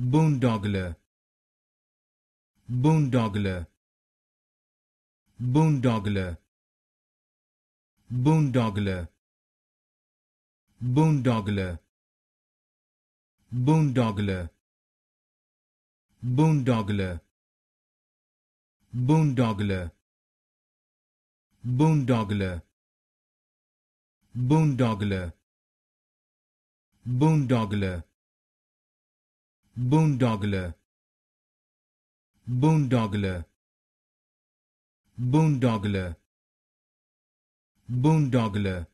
Boondoggler, Boondoggler, Boondoggler, Boondoggler, Boondoggler, Boondoggler, Boondoggler, Boondoggler, Boondoggler, Boondoggler, Boondoggler, Boondoggler, Boondoggler, Boondoggler, Boondoggler.